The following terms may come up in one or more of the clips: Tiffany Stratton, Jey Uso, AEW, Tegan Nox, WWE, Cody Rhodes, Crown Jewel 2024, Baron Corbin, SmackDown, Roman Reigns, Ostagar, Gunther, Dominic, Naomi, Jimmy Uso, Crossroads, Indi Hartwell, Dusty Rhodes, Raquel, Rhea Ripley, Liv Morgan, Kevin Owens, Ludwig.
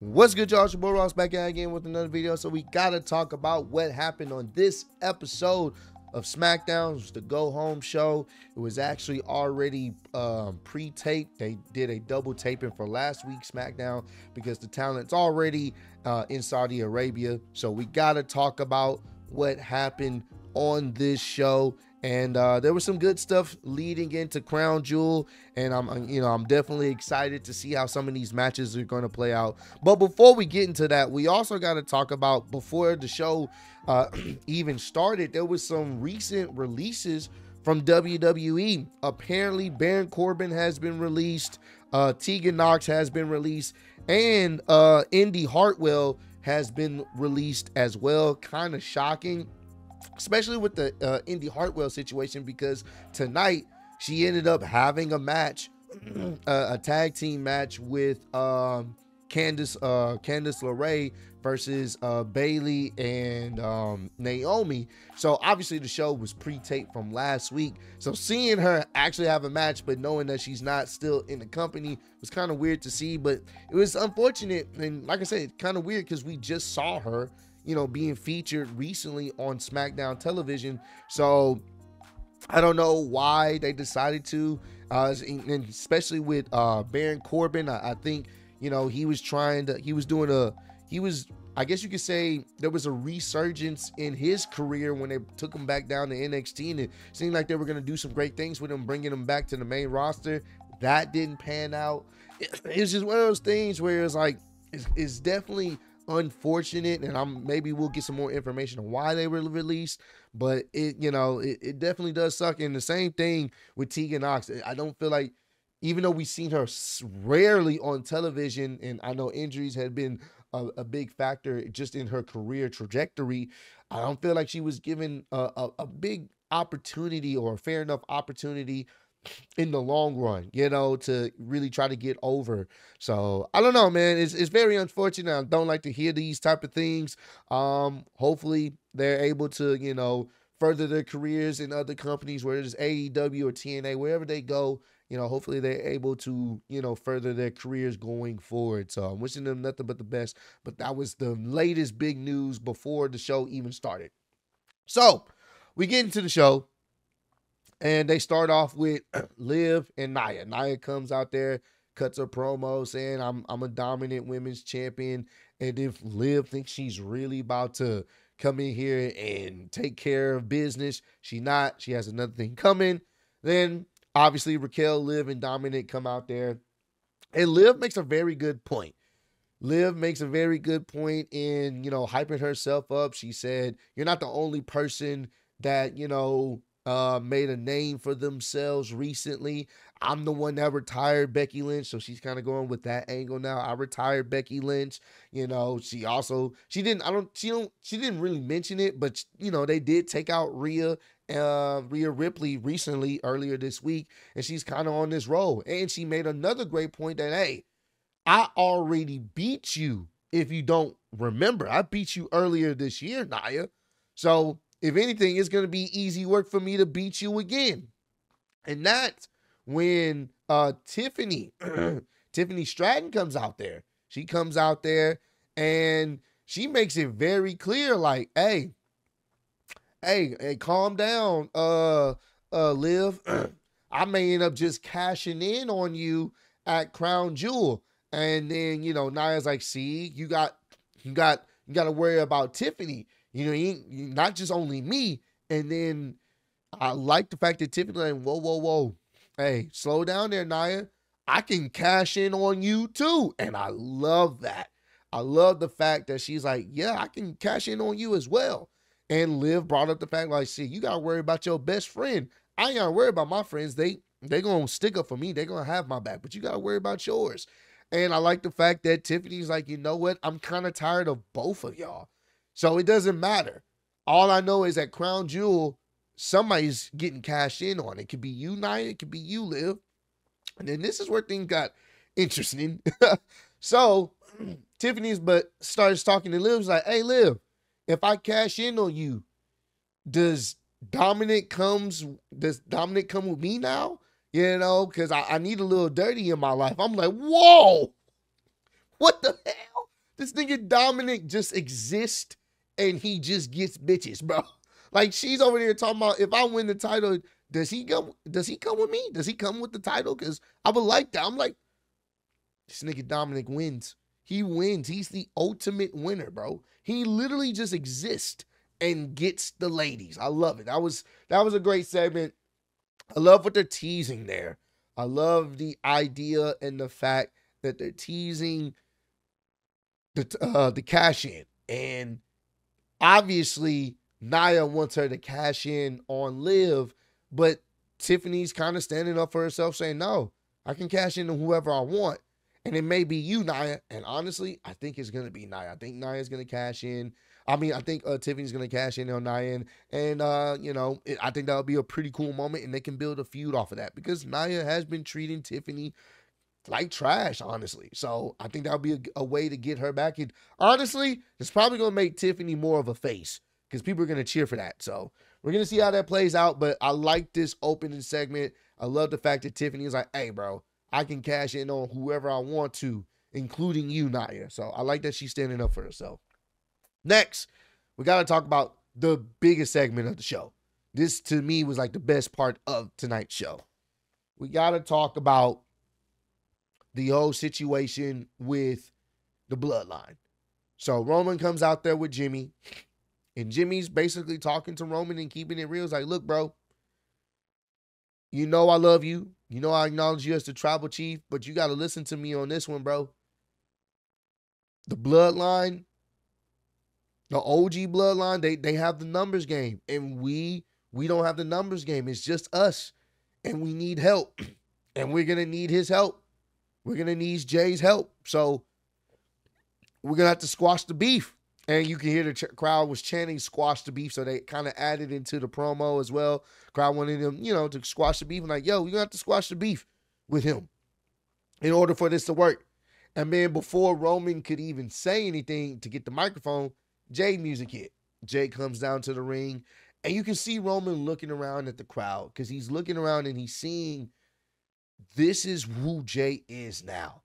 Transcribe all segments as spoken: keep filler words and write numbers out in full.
What's good, y'all? It's your boy Ross back out again with another video. So we gotta talk about what happened on this episode of SmackDown. It was the go home show. It was actually already um pre-taped. They did a double taping for last week's SmackDown because the talent's already uh in Saudi Arabia. So we gotta talk about what happened on this show. And uh, there was some good stuff leading into Crown Jewel, and I'm, you know, I'm definitely excited to see how some of these matches are going to play out. But before we get into that, we also got to talk about, before the show uh, even started, there was some recent releases from W W E. Apparently, Baron Corbin has been released, uh, Tegan Nox has been released, and uh, Indi Hartwell has been released as well. Kind of shocking, especially with the uh, Indi Hartwell situation, because tonight she ended up having a match, uh, a tag team match with um, Candice, uh, Candice LeRae versus uh, Bayley and um, Naomi. So obviously the show was pre-taped from last week. So seeing her actually have a match, but knowing that she's not still in the company, was kind of weird to see, but it was unfortunate. And like I said, kind of weird because we just saw her, you know, being featured recently on SmackDown television. So I don't know why they decided to, uh, and especially with uh, Baron Corbin. I, I think, you know, he was trying to, he was doing a, he was, I guess you could say there was a resurgence in his career when they took him back down to N X T, and it seemed like they were going to do some great things with him, bringing him back to the main roster. That didn't pan out. It, it's just one of those things where it's like, it's, it's definitely unfortunate, and I'm maybe we'll get some more information on why they were released, but it, you know, it, it definitely does suck. And the same thing with Tegan Nox. I don't feel like, even though we've seen her rarely on television, and I know injuries had been a, a big factor just in her career trajectory, I don't feel like she was given a, a, a big opportunity or a fair enough opportunity in the long run, you know, to really try to get over. So I don't know, man. It's, it's very unfortunate. I don't like to hear these type of things. Um, hopefully they're able to, you know, further their careers in other companies, whether it's A E W or T N A, wherever they go, you know, hopefully they're able to, you know, further their careers going forward. So I'm wishing them nothing but the best, but that was the latest big news before the show even started. So we get into the show, and they start off with Liv and Nia. Nia comes out there, cuts her promo saying, I'm, I'm a dominant women's champion. And if Liv thinks she's really about to come in here and take care of business, she not. She has another thing coming. Then, obviously, Raquel, Liv, and Dominic come out there. And Liv makes a very good point. Liv makes a very good point in, you know, hyping herself up. She said, you're not the only person that, you know, Uh, made a name for themselves recently. I'm the one that retired Becky Lynch. So she's kind of going with that angle now. I retired Becky Lynch. You know, she also, she didn't, I don't, she don't, she didn't really mention it, but you know, they did take out Rhea, uh, Rhea Ripley recently, earlier this week, and she's kind of on this roll. And she made another great point that, hey, I already beat you. If you don't remember, I beat you earlier this year, Nia. So if anything, it's going to be easy work for me to beat you again. And that's when uh, Tiffany, Tiffany Stratton comes out there. She comes out there and she makes it very clear, like, hey, hey, hey, calm down, uh, uh, Liv. I may end up just cashing in on you at Crown Jewel. And then, you know, Nia's like, see, you got, you got, you got to worry about Tiffany. You know, he, not just only me. And then I like the fact that Tiffany, like, whoa, whoa, whoa. Hey, slow down there, Nia. I can cash in on you too. And I love that. I love the fact that she's like, yeah, I can cash in on you as well. And Liv brought up the fact, like, see, you got to worry about your best friend. I ain't got to worry about my friends. They, they going to stick up for me. They're going to have my back, but you got to worry about yours. And I like the fact that Tiffany's like, you know what? I'm kind of tired of both of y'all. So it doesn't matter. All I know is that Crown Jewel, somebody's getting cashed in on. It could be you, Nia. It could be you, Liv. And then this is where things got interesting. So Tiffany's but starts talking to Liv's like, hey, Liv, if I cash in on you, does Dominic comes, does Dominic come with me now? You know, because I, I need a little dirty in my life. I'm like, whoa, what the hell? This nigga Dominic just exists and he just gets bitches, bro. Like, she's over there talking about, if I win the title, does he go? Does he come with me? Does he come with the title? Because I would like that. I'm like, this nigga Dominic wins. He wins. He's the ultimate winner, bro. He literally just exists and gets the ladies. I love it. That was that was a great segment. I love what they're teasing there. I love the idea and the fact that they're teasing the uh, the cash in, and obviously Nia wants her to cash in on Liv, but Tiffany's kind of standing up for herself, saying, "No, I can cash in to whoever I want." And it may be you, Nia. And honestly, I think it's going to be Nia. I think Nia's going to cash in. I mean, I think uh, Tiffany's going to cash in on Nia. And, uh, you know, it, I think that'll be a pretty cool moment. And they can build a feud off of that. Because Nia has been treating Tiffany like trash, honestly. So I think that'll be a, a way to get her back. And honestly, it's probably going to make Tiffany more of a face. Because people are going to cheer for that. So we're going to see how that plays out. But I like this opening segment. I love the fact that Tiffany is like, hey, bro, I can cash in on whoever I want to, including you, Nia. So I like that she's standing up for herself. Next, we got to talk about the biggest segment of the show. This, to me, was like the best part of tonight's show. We got to talk about the whole situation with the Bloodline. So Roman comes out there with Jimmy, and Jimmy's basically talking to Roman and keeping it real. It's like, look, bro, you know I love you. You know I acknowledge you as the tribal chief, but you got to listen to me on this one, bro. The Bloodline, the O G Bloodline, they they have the numbers game. And we, we don't have the numbers game. It's just us. And we need help. And we're going to need his help. We're going to need Jay's help. So we're going to have to squash the beef. And you can hear the ch crowd was chanting squash the beef, so they kind of added into the promo as well. Crowd wanted them, you know, to squash the beef. And like, yo, you're going to have to squash the beef with him in order for this to work. And then before Roman could even say anything to get the microphone, Jay music hit. Jay comes down to the ring, and you can see Roman looking around at the crowd because he's looking around and he's seeing this is who Jay is now.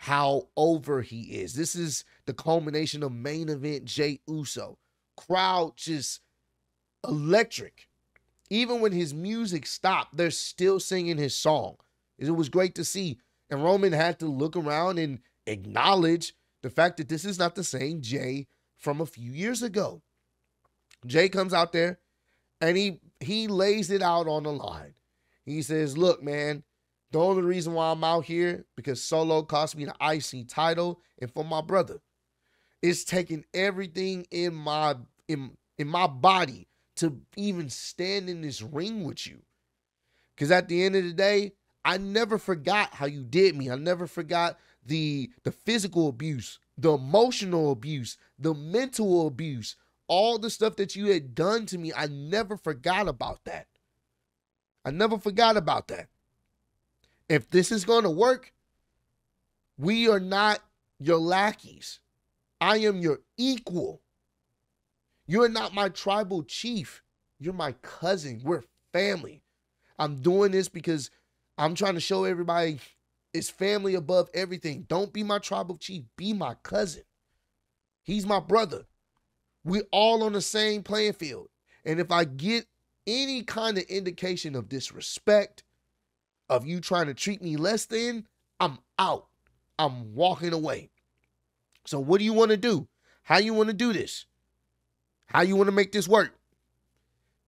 How over he is. This is the culmination of main event Jey Uso. Crowd just electric. Even when his music stopped, they're still singing his song. It was great to see. And Roman had to look around and acknowledge the fact that this is not the same Jey from a few years ago. Jey comes out there and he, he lays it out on the line. He says, look, man, the only reason why I'm out here, because Solo cost me the I C title and for my brother. It's taking everything in my in, in my body to even stand in this ring with you. Because at the end of the day, I never forgot how you did me. I never forgot the, the physical abuse, the emotional abuse, the mental abuse, all the stuff that you had done to me. I never forgot about that. I never forgot about that. If this is going to work, we are not your lackeys. I am your equal. You are not my tribal chief. You're my cousin. We're family. I'm doing this because I'm trying to show everybody it's family above everything. Don't be my tribal chief. Be my cousin. He's my brother. We're all on the same playing field. And if I get any kind of indication of disrespect, of you trying to treat me less than, I'm out. I'm walking away. So what do you want to do? How you want to do this? How you want to make this work?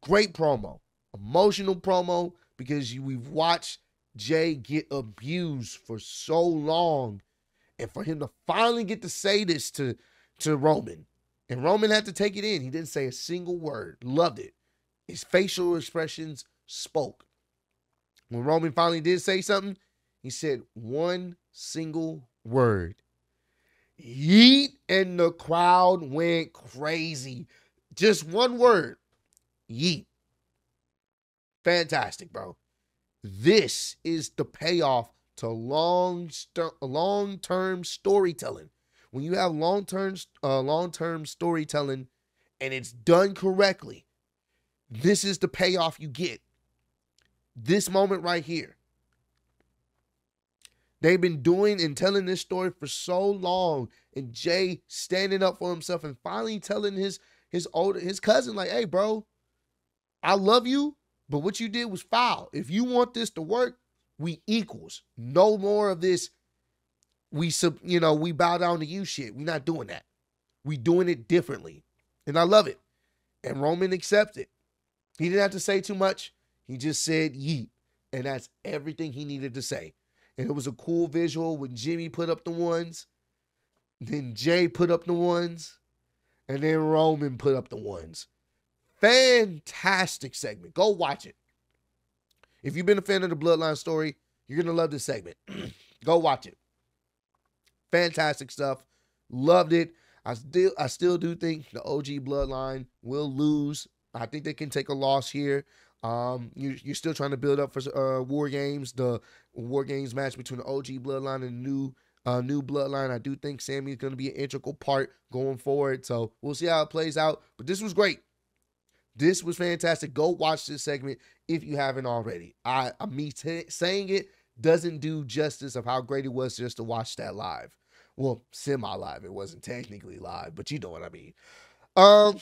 Great promo. Emotional promo, because you, we've watched Jay get abused for so long. And for him to finally get to say this to, to Roman. And Roman had to take it in. He didn't say a single word. Loved it. His facial expressions spoke. When Roman finally did say something, he said one single word. Yeet, and the crowd went crazy. Just one word. Yeet. Fantastic, bro. This is the payoff to long, long-term storytelling. When you have long-term, uh, long-term storytelling and it's done correctly, this is the payoff you get. This moment right here. They've been doing and telling this story for so long, and Jey standing up for himself and finally telling his his older his cousin, like, hey, bro, I love you, but what you did was foul. If you want this to work, we equals. No more of this. We sub, you know, we bow down to you shit. We're not doing that. We doing it differently, and I love it. And Roman accepted. He didn't have to say too much. He just said yeet, and that's everything he needed to say. And it was a cool visual when Jimmy put up the ones, then Jey put up the ones, and then Roman put up the ones. Fantastic segment. Go watch it. If you've been a fan of the Bloodline story, you're going to love this segment. Go watch it. Fantastic stuff. Loved it. I still, I still do think the O G Bloodline will lose. I think they can take a loss here. Um, you, you're still trying to build up for uh, War Games, the War Games match between the O G Bloodline and the new, uh, new Bloodline. I do think Sammy is going to be an integral part going forward, so we'll see how it plays out. But this was great. This was fantastic. Go watch this segment if you haven't already. I, I me t saying it doesn't do justice of how great it was just to watch that live. Well, semi-live. It wasn't technically live, but you know what I mean. Um...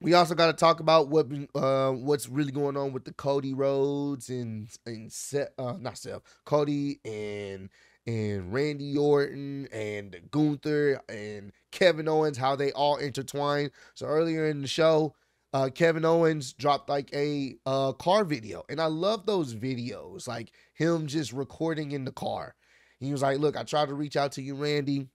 We also got to talk about what uh, what's really going on with the Cody Rhodes and and Seth, uh, not Seth, Cody and and Randy Orton and Gunther and Kevin Owens, how they all intertwine. So earlier in the show, uh, Kevin Owens dropped like a uh, car video, and I love those videos, like him just recording in the car. He was like, "Look, I tried to reach out to you, Randy.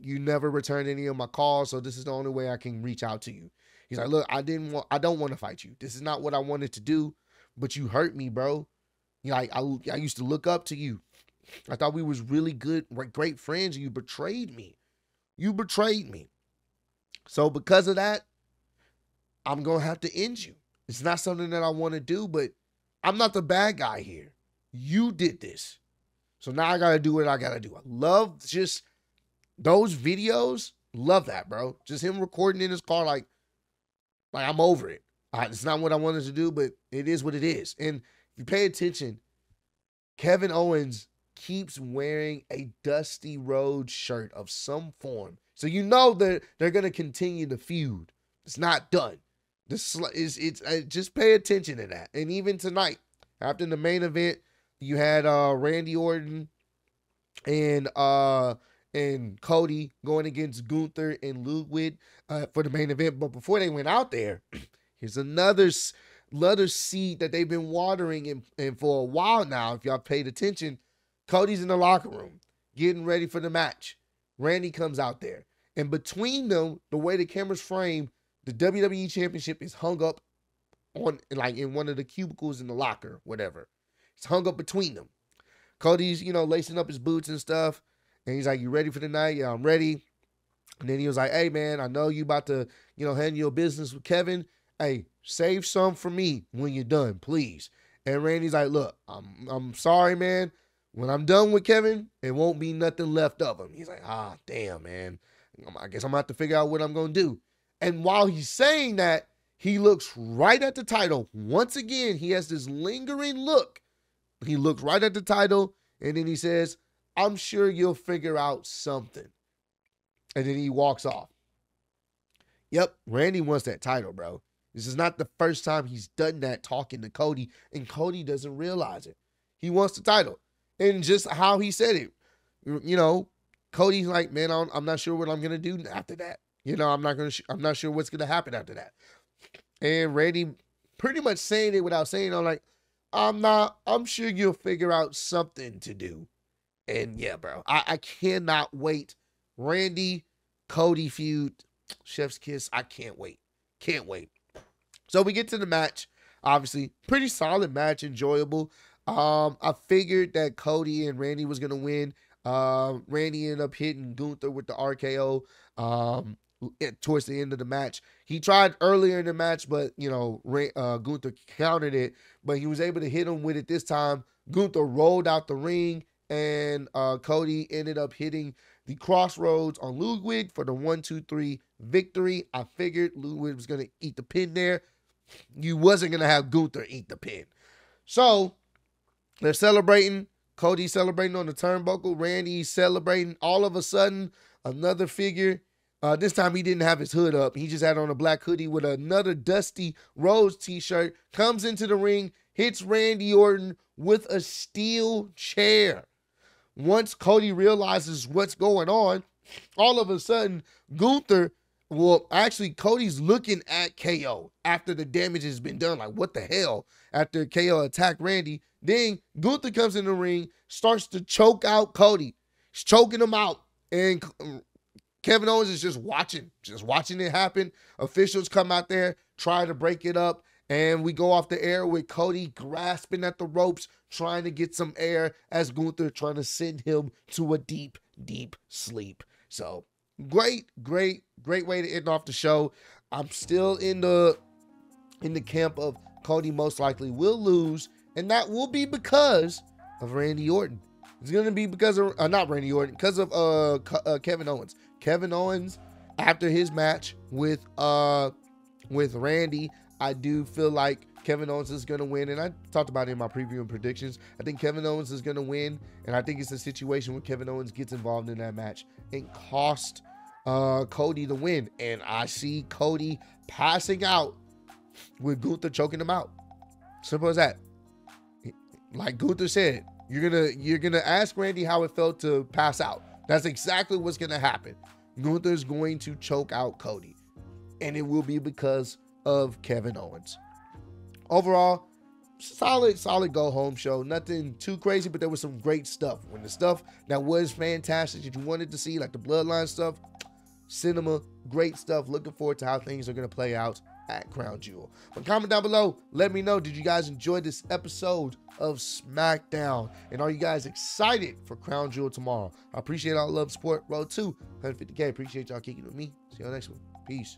You never returned any of my calls, so this is the only way I can reach out to you." He's like, look, I didn't want, I don't want to fight you. This is not what I wanted to do, but you hurt me, bro. You know, I, I, I used to look up to you. I thought we was really good, great friends, and you betrayed me. You betrayed me. So because of that, I'm going to have to end you. It's not something that I want to do, but I'm not the bad guy here. You did this. So now I got to do what I got to do. I love just those videos. Love that, bro. Just him recording in his car like, Like, I'm over it. I, it's not what I wanted to do, but it is what it is. And if you pay attention, Kevin Owens keeps wearing a Dusty Rhodes shirt of some form. So you know that they're, they're going to continue the feud. It's not done. This is it's, uh, just pay attention to that. And even tonight, after the main event, you had uh, Randy Orton and uh, and Cody going against Gunther and Ludwig uh, for the main event. But before they went out there, here's another, another seed that they've been watering in, and for a while now, if y'all paid attention, Cody's in the locker room getting ready for the match. Randy comes out there. And between them, the way the camera's framed, the W W E Championship is hung up on, like, in one of the cubicles in the locker, whatever. It's hung up between them. Cody's, you know, lacing up his boots and stuff. And he's like, you ready for the night? Yeah, I'm ready. And then he was like, hey, man, I know you about to, you know, handle your business with Kevin. Hey, save some for me when you're done, please. And Randy's like, look, I'm I'm sorry, man. When I'm done with Kevin, it won't be nothing left of him. He's like, ah, damn, man. I guess I'm going to have to figure out what I'm going to do. And while he's saying that, he looks right at the title. Once again, he has this lingering look. He looks right at the title, and then he says, I'm sure you'll figure out something. And then he walks off. Yep, Randy wants that title, bro. This is not the first time he's done that talking to Cody, and Cody doesn't realize it. He wants the title. And just how he said it, you know, Cody's like, man, I'm not sure what I'm going to do after that. You know, I'm not going to, I'm not sure what's going to happen after that. And Randy pretty much saying it without saying it, I'm like, I'm not, I'm sure you'll figure out something to do. And yeah, bro, I, I cannot wait. Randy, Cody feud, Chef's Kiss, I can't wait. Can't wait. So we get to the match, obviously. Pretty solid match, enjoyable. Um, I figured that Cody and Randy was going to win. Uh, Randy ended up hitting Gunther with the R K O um, towards the end of the match. He tried earlier in the match, but, you know, uh, Gunther countered it. But he was able to hit him with it this time. Gunther rolled out the ring. And uh, Cody ended up hitting the crossroads on Ludwig for the one two three victory. I figured Ludwig was going to eat the pin there. You wasn't going to have Gunther eat the pin. So, they're celebrating. Cody celebrating on the turnbuckle. Randy celebrating. All of a sudden, another figure. Uh, this time he didn't have his hood up. He just had on a black hoodie with another Dusty Rhodes t-shirt. Comes into the ring, hits Randy Orton with a steel chair. Once Cody realizes what's going on, all of a sudden, Gunther, well, actually, Cody's looking at K O after the damage has been done. Like, what the hell? After K O attacked Randy, then Gunther comes in the ring, starts to choke out Cody. He's choking him out, and Kevin Owens is just watching, just watching it happen. Officials come out there, try to break it up, and we go off the air with Cody grasping at the ropes, trying to get some air as Gunther trying to send him to a deep, deep sleep. So great, great, great way to end off the show. I'm still in the in the camp of Cody most likely will lose, and that will be because of Randy Orton. It's going to be because of, uh, not Randy Orton, because of uh, C uh, Kevin Owens. Kevin Owens, after his match with uh, with Randy, I do feel like Kevin Owens is going to win. And I talked about it in my preview and predictions. I think Kevin Owens is going to win. And I think it's a situation where Kevin Owens gets involved in that match and cost uh, Cody the win. And I see Cody passing out with Gunther choking him out. Simple as that. Like Gunther said, You're gonna you're gonna ask Randy how it felt to pass out. That's exactly what's gonna happen. Gunther's going to choke out Cody, and it will be because of Kevin Owens. Overall, solid, solid go home show. Nothing too crazy, but there was some great stuff. When the stuff that was fantastic that you wanted to see, like the Bloodline stuff, cinema, great stuff. Looking forward to how things are gonna play out at Crown Jewel. But comment down below, let me know, did you guys enjoy this episode of SmackDown, and are you guys excited for Crown Jewel tomorrow? I appreciate all love, support, road to one fifty K. Appreciate y'all kicking with me. See y'all next one. Peace.